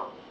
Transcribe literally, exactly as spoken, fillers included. No.